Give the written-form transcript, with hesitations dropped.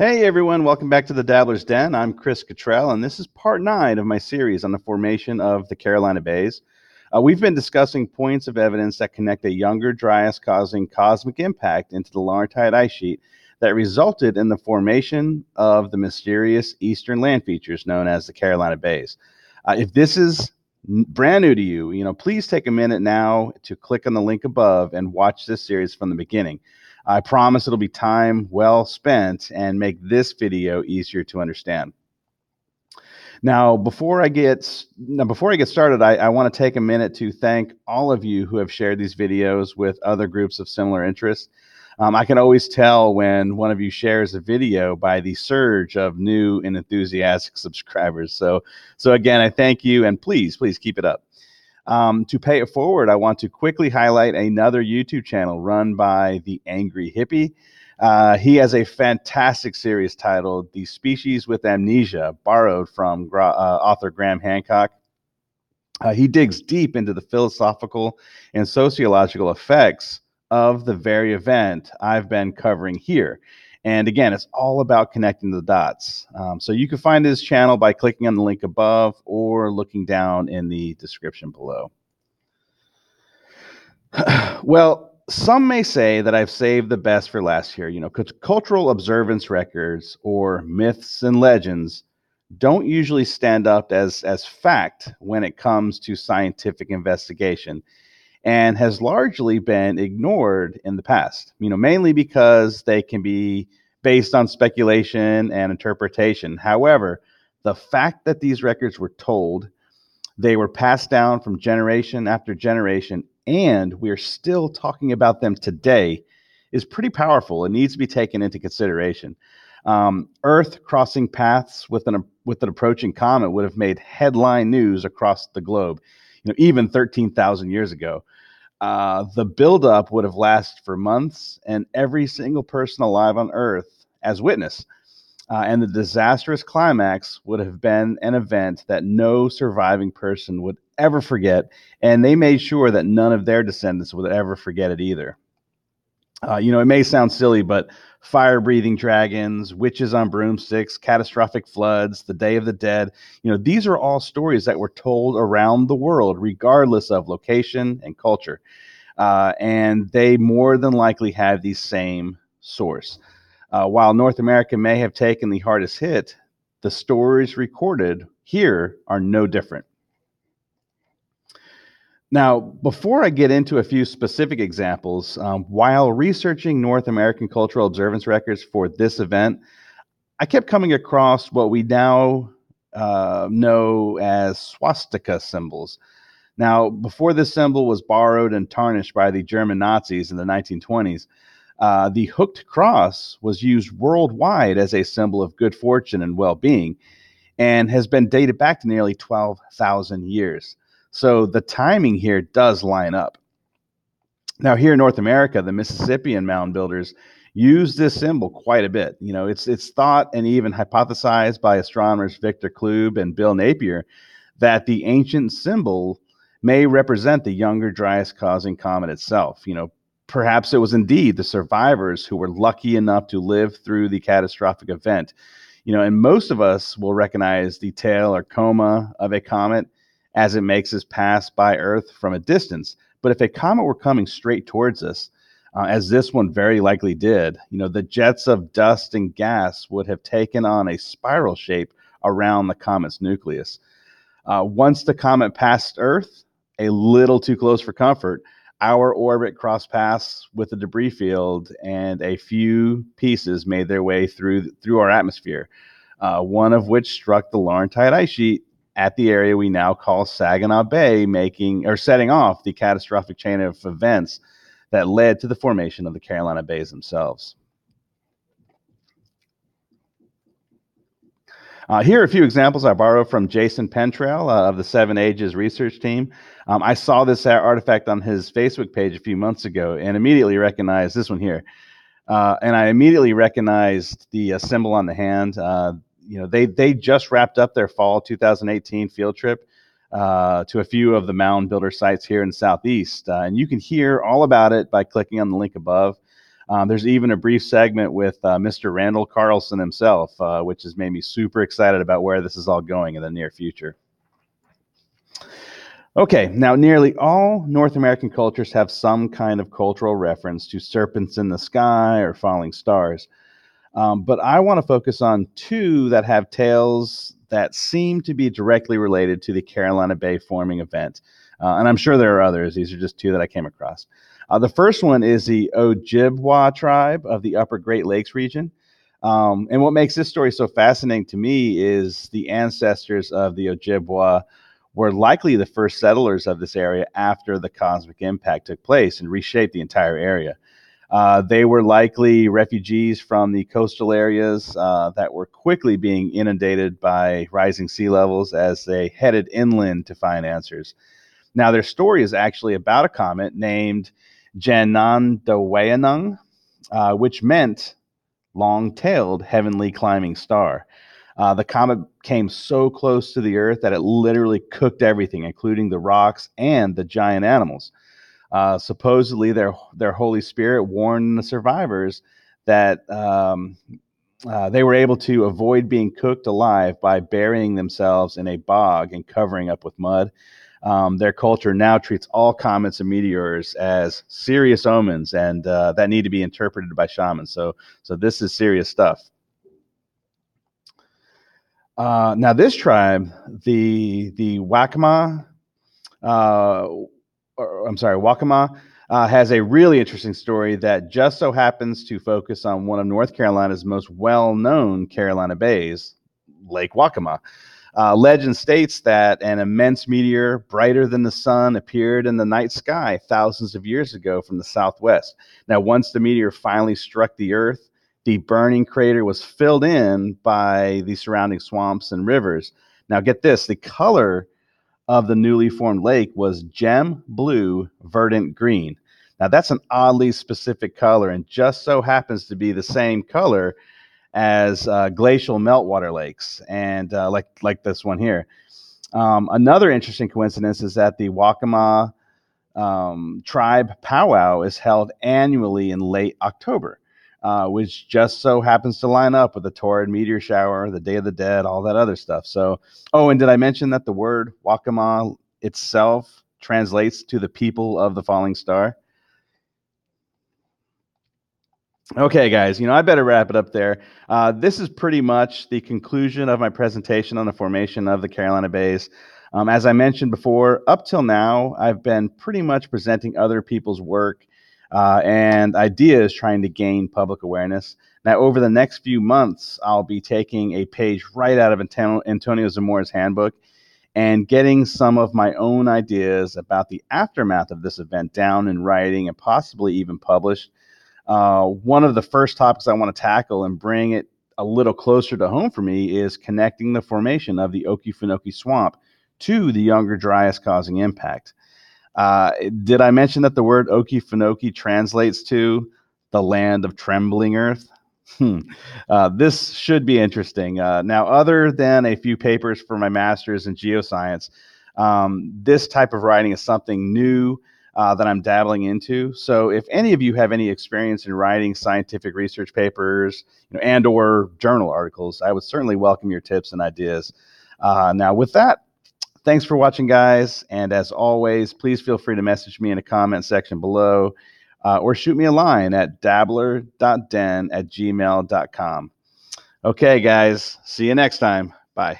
Hey everyone, welcome back to the Dabbler's Den. I'm Chris Cottrell, and this is part 9 of my series on the formation of the Carolina Bays. We've been discussing points of evidence that connect a Younger Dryas causing cosmic impact into the Laurentide ice sheet that resulted in the formation of the mysterious eastern land features known as the Carolina Bays. If this is brand new to you, please take a minute now to click on the link above and watch this series from the beginning. I promise it'll be time well spent and make this video easier to understand. Now, before I get started, I want to take a minute to thank all of you who have shared these videos with other groups of similar interests. I can always tell when one of you shares a video by the surge of new and enthusiastic subscribers. So again, I thank you, and please keep it up. To pay it forward, I want to quickly highlight another YouTube channel run by The Angry Hippie. He has a fantastic series titled The Species with Amnesia, borrowed from author Graham Hancock. He digs deep into the philosophical and sociological effects of the very event I've been covering here. And again, it's all about connecting the dots. So you can find his channel by clicking on the link above or looking down in the description below. Well, some may say that I've saved the best for last here. Cultural observance records or myths and legends don't usually stand up as fact when it comes to scientific investigation, and has largely been ignored in the past, mainly because they can be based on speculation and interpretation. However, the fact that these records were told, they were passed down from generation after generation, and we're still talking about them today, is pretty powerful. It needs to be taken into consideration. Earth crossing paths with an approaching comet would have made headline news across the globe, even 13,000 years ago. The buildup would have lasted for months, and every single person alive on Earth as witness. And the disastrous climax would have been an event that no surviving person would ever forget, and they made sure that none of their descendants would ever forget it either. It may sound silly, but fire-breathing dragons, witches on broomsticks, catastrophic floods, the Day of the Dead, these are all stories that were told around the world, regardless of location and culture. And they more than likely have the same source. While North America may have taken the hardest hit, the stories recorded here are no different. Now, before I get into a few specific examples, while researching North American cultural observance records for this event, I kept coming across what we now know as swastika symbols. Now, before this symbol was borrowed and tarnished by the German Nazis in the 1920s, the hooked cross was used worldwide as a symbol of good fortune and well-being, and has been dated back to nearly 12,000 years. So the timing here does line up. Now, here in North America, the Mississippian mound builders use this symbol quite a bit. It's thought and even hypothesized by astronomers Victor Klube and Bill Napier that the ancient symbol may represent the Younger Dryas causing comet itself. Perhaps it was indeed the survivors who were lucky enough to live through the catastrophic event. And most of us will recognize the tail or coma of a comet as it makes its pass by Earth from a distance. But if a comet were coming straight towards us, as this one very likely did, the jets of dust and gas would have taken on a spiral shape around the comet's nucleus. Once the comet passed Earth, a little too close for comfort, our orbit crossed paths with the debris field, and a few pieces made their way through our atmosphere, one of which struck the Laurentide ice sheet at the area we now call Saginaw Bay, setting off the catastrophic chain of events that led to the formation of the Carolina Bays themselves. Here are a few examples I borrowed from Jason Pentrell of the Seven Ages research team. I saw this artifact on his Facebook page a few months ago and immediately recognized this one here. And I immediately recognized the symbol on the hand. They just wrapped up their fall 2018 field trip to a few of the mound builder sites here in the Southeast. And you can hear all about it by clicking on the link above. There's even a brief segment with Mr. Randall Carlson himself, which has made me super excited about where this is all going in the near future. Okay, now nearly all North American cultures have some kind of cultural reference to serpents in the sky or falling stars. But I want to focus on two that have tales that seem to be directly related to the Carolina Bay forming event. And I'm sure there are others. These are just two that I came across. The first one is the Ojibwa tribe of the Upper Great Lakes region. And what makes this story so fascinating to me is the ancestors of the Ojibwa were likely the first settlers of this area after the cosmic impact took place and reshaped the entire area. They were likely refugees from the coastal areas that were quickly being inundated by rising sea levels as they headed inland to find answers. Now, their story is actually about a comet named Janan de Wayanung, which meant long-tailed heavenly climbing star. The comet came so close to the Earth that it literally cooked everything, including the rocks and the giant animals. Supposedly, their Holy Spirit warned the survivors that they were able to avoid being cooked alive by burying themselves in a bog and covering up with mud. Their culture now treats all comets and meteors as serious omens, and that need to be interpreted by shamans. So this is serious stuff. Now, this tribe, the Waccamaw, Waccamaw, has a really interesting story that just so happens to focus on one of North Carolina's most well-known Carolina Bays, Lake Waccamaw. Legend states that an immense meteor, brighter than the sun, appeared in the night sky thousands of years ago from the southwest. Now, once the meteor finally struck the Earth, the burning crater was filled in by the surrounding swamps and rivers. Now, get this, the color of the newly formed lake was gem blue, verdant green. Now, that's an oddly specific color and just so happens to be the same color as glacial meltwater lakes, and like this one here. Another interesting coincidence is that the Waccamaw tribe powwow is held annually in late October, which just so happens to line up with the Torrid Meteor Shower, the Day of the Dead, all that other stuff. And did I mention that the word Waccamaw itself translates to the people of the falling star? Okay, guys, I better wrap it up there. This is pretty much the conclusion of my presentation on the formation of the Carolina Bays. As I mentioned before, up till now, I've been pretty much presenting other people's work and ideas trying to gain public awareness. Now, over the next few months, I'll be taking a page right out of Antonio Zamora's handbook and getting some of my own ideas about the aftermath of this event down in writing and possibly even published. One of the first topics I want to tackle and bring it a little closer to home for me is connecting the formation of the Okefenokee swamp to the Younger Dryas causing impact. Did I mention that the word Okefenokee translates to the land of trembling earth? This should be interesting. Now, other than a few papers for my master's in geoscience, this type of writing is something new that I'm dabbling into. So if any of you have any experience in writing scientific research papers, and or journal articles, I would certainly welcome your tips and ideas. Now with that, thanks for watching, guys. And as always, please feel free to message me in the comment section below or shoot me a line at dabbler.den@gmail.com. Okay, guys, see you next time. Bye.